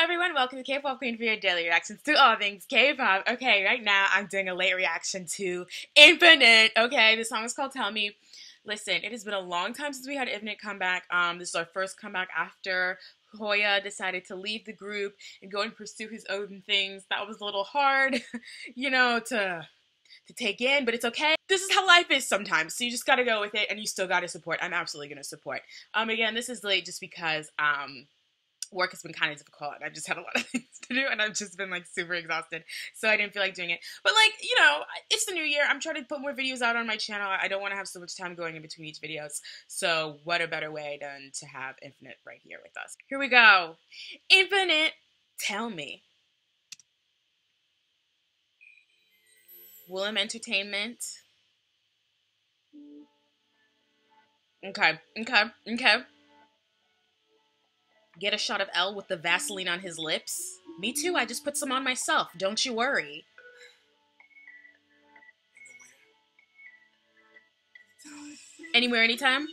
Hello everyone, welcome to K-Pop Queen for your daily reactions to all things K-Pop. Okay, right now I'm doing a late reaction to Infinite. Okay, the song is called Tell Me. Listen, it has been a long time since we had Infinite come back. This is our first comeback after Hoya decided to leave the group and go and pursue his own things. That was a little hard, you know, to take in, but it's okay. This is how life is sometimes, so you just gotta go with it and you still gotta support. I'm absolutely gonna support. Again, this is late just because, work has been kind of difficult and I've just had a lot of things to do and I've just been like super exhausted, so I didn't feel like doing it. But like, you know, it's the new year. I'm trying to put more videos out on my channel. I don't want to have so much time going in between each videos, so what a better way than to have Infinite right here with us. Here we go. Infinite, Tell Me. Woollim Entertainment. Okay. Get a shot of L with the Vaseline on his lips. Me too, I just put some on myself. Don't you worry. Anywhere, anytime.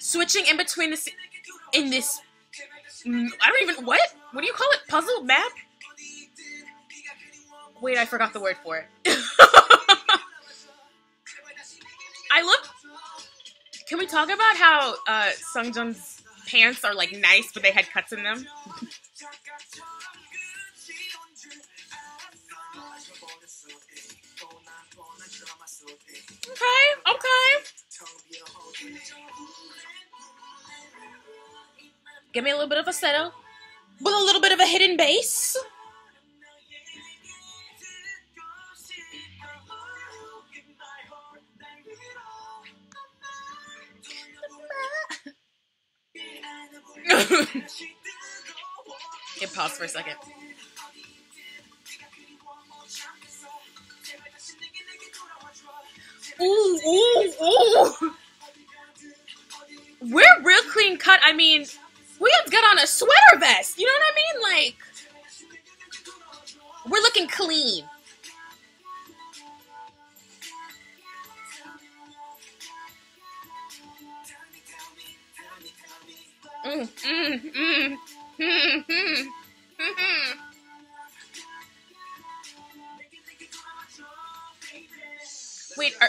Switching in between this... in this... I don't even... What? What do you call it? Puzzle? Map? Wait, I forgot the word for it. I looked... Can we talk about how Sungjun's pants are like nice, but they had cuts in them? Okay. Give me a little bit of falsetto, with a little bit of a hidden bass. It paused for a second. Ooh, ooh, ooh. We're real clean cut. I mean, we have got on a sweater vest. You know what I mean? Like, we're looking clean.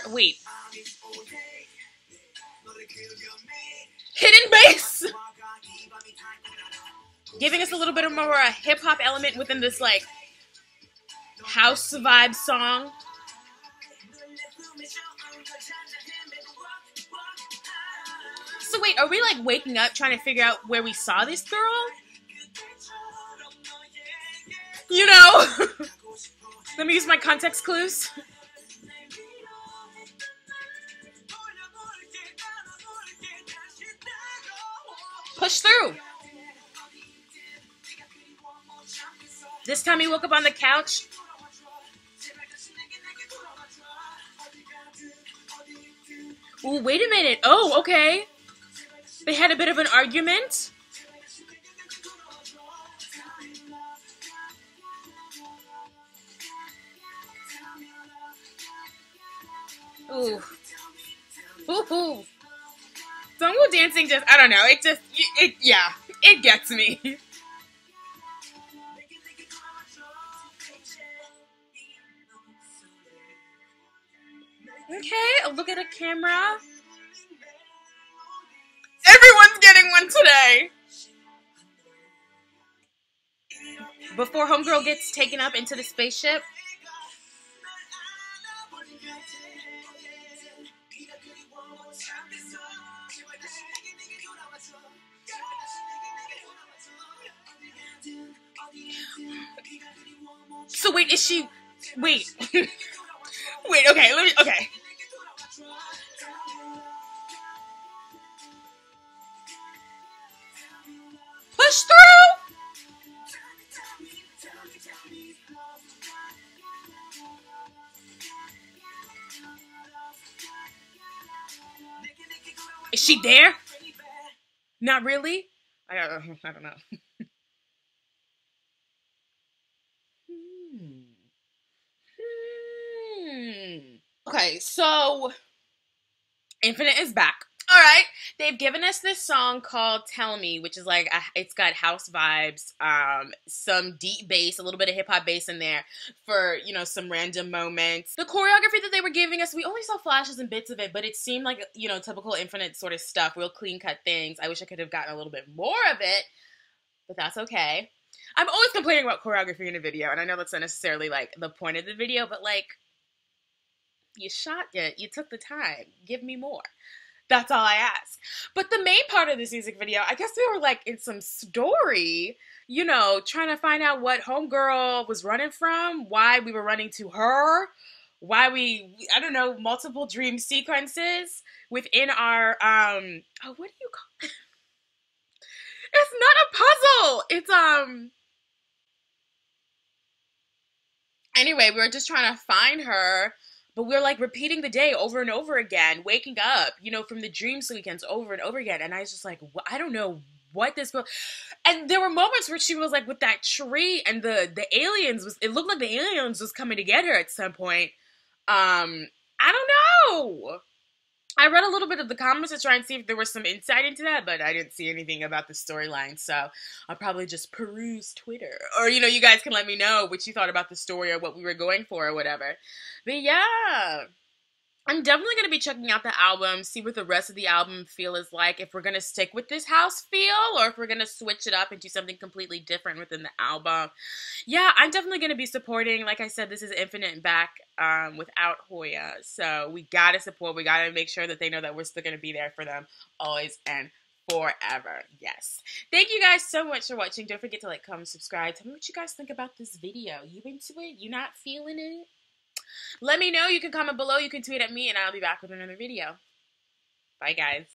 Wait. Hidden bass! Giving us a little bit of more a hip-hop element within this, like, house vibe song. So wait, are we like waking up trying to figure out where we saw this girl? You know? Let me use my context clues. Push through. This time he woke up on the couch. Ooh, wait a minute. Oh, okay. They had a bit of an argument. Ooh. Ooh. Dong-woo dancing just, I don't know, yeah, it gets me. Okay, a look at a camera. Everyone's getting one today! Before homegirl gets taken up into the spaceship. So wait, is she... Wait. Wait, okay, let me... Okay. Push through! Is she there? Not really? I don't know. Okay, so Infinite is back. All right, they've given us this song called Tell Me, which is like, it's got house vibes, some deep bass, a little bit of hip-hop bass in there for, you know, some random moments. The choreography that they were giving us, we only saw flashes and bits of it, but it seemed like, you know, typical Infinite sort of stuff, real clean-cut things. I wish I could have gotten a little bit more of it, but that's okay. I'm always complaining about choreography in a video, and I know that's not necessarily, like, the point of the video, but, like, you shot it, you took the time, give me more. That's all I ask. But the main part of this music video, I guess we were like in some story, you know, trying to find out what homegirl was running from, why we were running to her, why we, I don't know, multiple dream sequences within our, oh, what do you call it? It's not a puzzle. It's, anyway, we were just trying to find her. But we're like repeating the day over and over again, waking up, you know, from the dream sequence over and over again. And I was just like, I don't know what this girl. And there were moments where she was like with that tree and the aliens was, it looked like the aliens was coming to get her at some point. I don't know. I read a little bit of the comments to try and see if there was some insight into that, but I didn't see anything about the storyline, so I'll probably just peruse Twitter. Or, you know, you guys can let me know what you thought about the story or what we were going for or whatever. But yeah, I'm definitely going to be checking out the album, see what the rest of the album feel is like, if we're going to stick with this house feel or if we're going to switch it up and do something completely different within the album. Yeah, I'm definitely going to be supporting. Like I said, this is Infinite and back without Hoya. So we got to support. We got to make sure that they know that we're still going to be there for them always and forever. Yes. Thank you guys so much for watching. Don't forget to like, comment, subscribe. Tell me what you guys think about this video. You into it? You not feeling it? Let me know. You can comment below. You can tweet at me, and I'll be back with another video. Bye, guys.